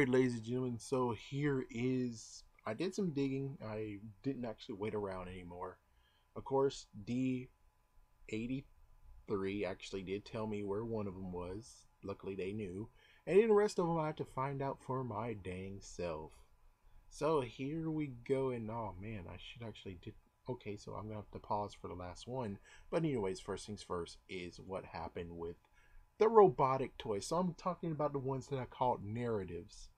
Alright, ladies and gentlemen, so here is, I did some digging. I didn't actually wait around anymore. Of course, D83 actually did tell me where one of them was. Luckily, they knew. And then the rest of them I had to find out for my dang self. So here we go, and oh man, I should actually do... Okay, so I'm going to have to pause for the last one. But anyways, first things first is what happened with the robotic toys. So I'm talking about the ones that I called narratives.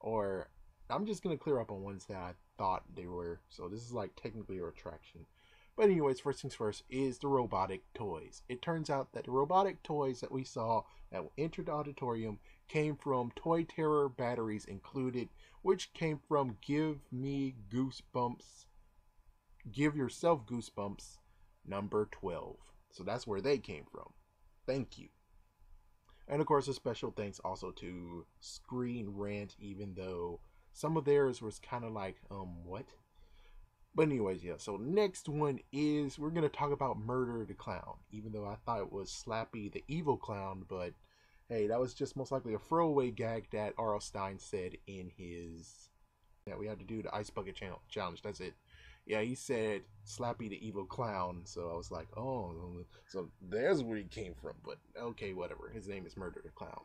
Or I'm just going to clear up on ones that I thought they were. So this is like technically a retraction. But anyways, first things first is the robotic toys. It turns out that the robotic toys that we saw that entered the auditorium came from Toy Terror, Batteries Included, which came from Give Me Goosebumps, Give Yourself Goosebumps number 12. So that's where they came from. Thank you. And of course, a special thanks also to Screen Rant, even though some of theirs was kind of like, what? But anyways, yeah, so next one is, we're going to talk about Murder the Clown, even though I thought it was Slappy the Evil Clown, but hey, that was just most likely a throwaway gag that R.L. Stein said in his, that we had to do the Ice Bucket Challenge, that's it. Yeah, he said Slappy the Evil Clown, so I was like, oh, so there's where he came from, but okay, whatever, his name is Murder the Clown.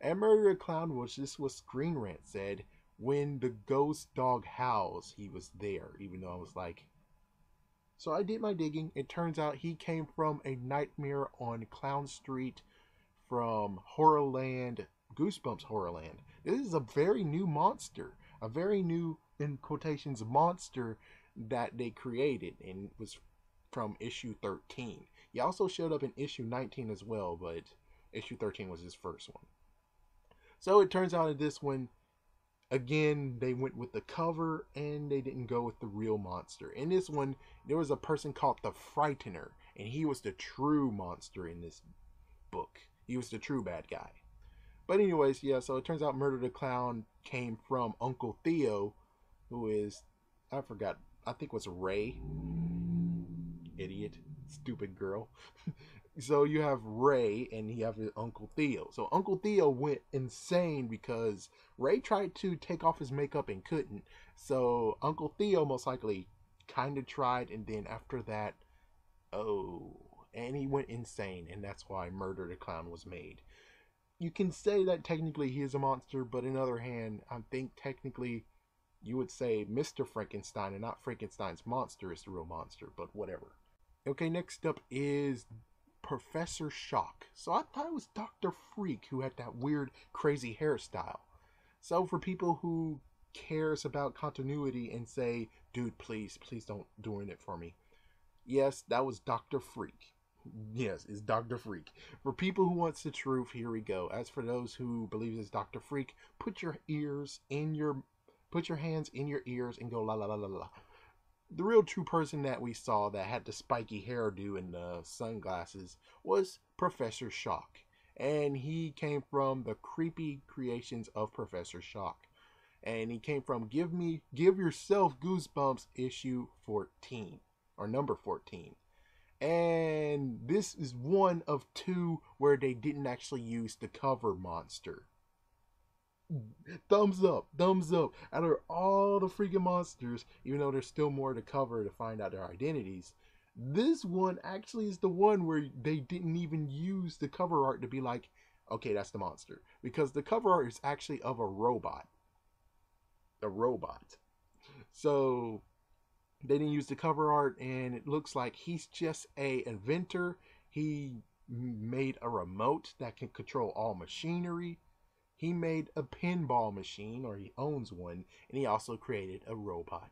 And Murder the Clown, which this was Screen Rant said, when the ghost dog howls, he was there, even though I was like... So I did my digging. It turns out he came from A Nightmare on Clown Street from Horrorland, Goosebumps Horrorland. This is a very new monster. A very new, in quotations, monster that they created, and it was from issue 13. He also showed up in issue 19 as well, but issue 13 was his first one. So it turns out in this one, again, they went with the cover and they didn't go with the real monster. In this one, there was a person called the Frightener, and he was the true monster in this book. He was the true bad guy. But anyways, yeah, so it turns out Murder the Clown came from Uncle Theo, who is, I forgot, I think it was Ray. Idiot. Stupid girl. So you have Ray and you have Uncle Theo. So Uncle Theo went insane because Ray tried to take off his makeup and couldn't. So Uncle Theo most likely kind of tried, and then after that, and he went insane, and that's why Murder the Clown was made. You can say that technically he is a monster, but on the other hand, I think technically you would say Mr. Frankenstein and not Frankenstein's monster is the real monster, but whatever. Okay, next up is Professor Shock. So I thought it was Dr. Freak who had that weird, crazy hairstyle. So for people who cares about continuity and say, dude, please don't ruin it for me. Yes, that was Dr. Freak. Yes, it's Dr. Freak. For people who wants the truth, here we go. As for those who believe it's Dr. Freak, put your hands in your ears and go la la la la la. The real true person that we saw that had the spiky hairdo and the sunglasses was Professor Shock. And he came from the creepy creations of Professor Shock. And he came from Give Yourself Goosebumps issue 14. Or number 14. And this is one of two where they didn't actually use the cover monster. Thumbs up, thumbs up. Out of all the freaking monsters, even though there's still more to cover to find out their identities, this one actually is the one where they didn't even use the cover art to be like, okay, that's the monster. Because the cover art is actually of a robot. A robot. So they didn't use the cover art, and it looks like he's just an inventor. He made a remote that can control all machinery. He made a pinball machine, or he owns one, and he also created a robot.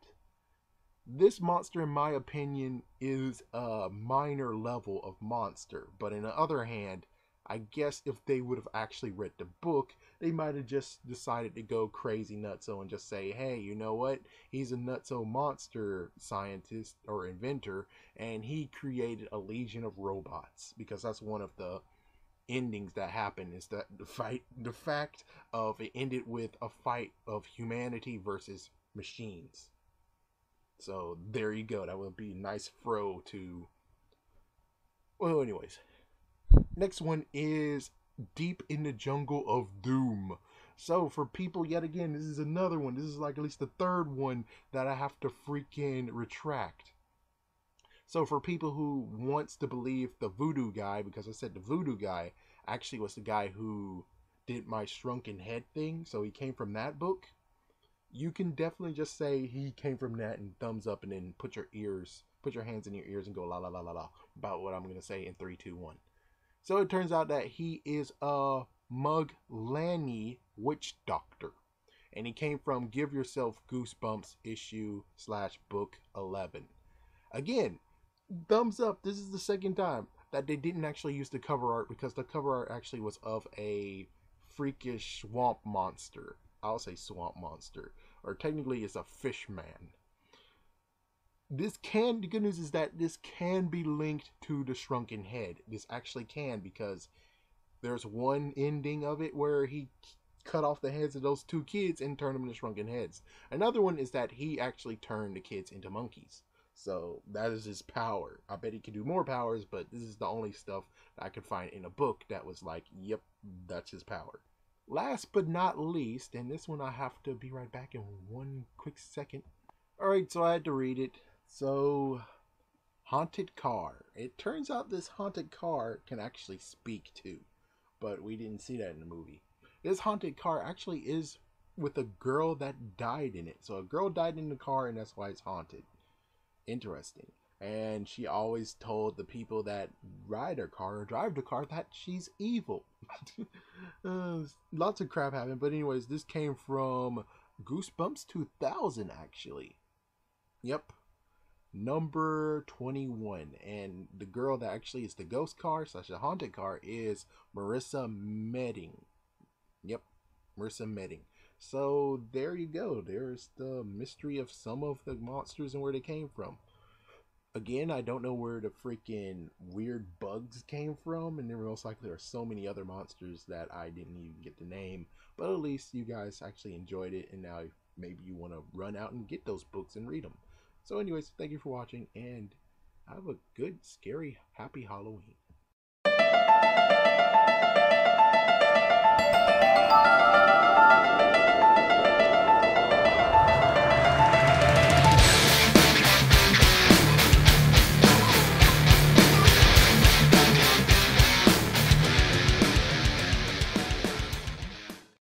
This monster, in my opinion, is a minor level of monster, but on the other hand, I guess if they would have actually read the book, they might have just decided to go crazy nutso and just say, hey, you know what, he's a nutso monster scientist or inventor, and he created a legion of robots, because that's one of the endings that happen, is that the fact of it ended with a fight of humanity versus machines. So there you go, that would be a nice throw to, well, anyways, next one is Deep in the Jungle of Doom. So for people, yet again, this is another one. This is like at least the third one that I have to freaking retract. So for people who wants to believe the voodoo guy, because I said the voodoo guy actually was the guy who did my shrunken head thing, so he came from that book. You can definitely just say he came from that and thumbs up, and then put your hands in your ears and go la la la la la about what I'm going to say in 3, 2, 1. So it turns out that he is a Muglani Witch Doctor, and he came from Give Yourself Goosebumps issue/book 11. Again, thumbs up. This is the second time that they didn't actually use the cover art, because the cover art actually was of a freakish swamp monster. I'll say swamp monster, or technically it's a fish man. The good news is that this can be linked to the shrunken head. This actually can, because there's one ending of it where he cut off the heads of those two kids and turned them into shrunken heads. Another one is that he actually turned the kids into monkeys. So that is his power. I bet he could do more powers, but this is the only stuff that I could find in a book that was like, yep, that's his power. Last but not least, and this one I have to be right back in one quick second. Alright, so I had to read it. So, haunted car. It turns out this haunted car can actually speak too, but we didn't see that in the movie. This haunted car actually is with a girl that died in it. So a girl died in the car, and that's why it's haunted. Interesting. And she always told the people that ride her car or drive the car that she's evil. Lots of crap happened, but anyways, this came from Goosebumps 2000 actually. Yep, number 21. And the girl that actually is the ghost car slash the haunted car is Marissa Medding. Yep, Marissa Medding. So there you go. There's the mystery of some of the monsters and where they came from. Again, I don't know where the freaking weird bugs came from, and then most likely there are so many other monsters that I didn't even get the name, but at least you guys actually enjoyed it, and now maybe you want to run out and get those books and read them. So anyways, thank you for watching, and have a good, scary, happy Halloween.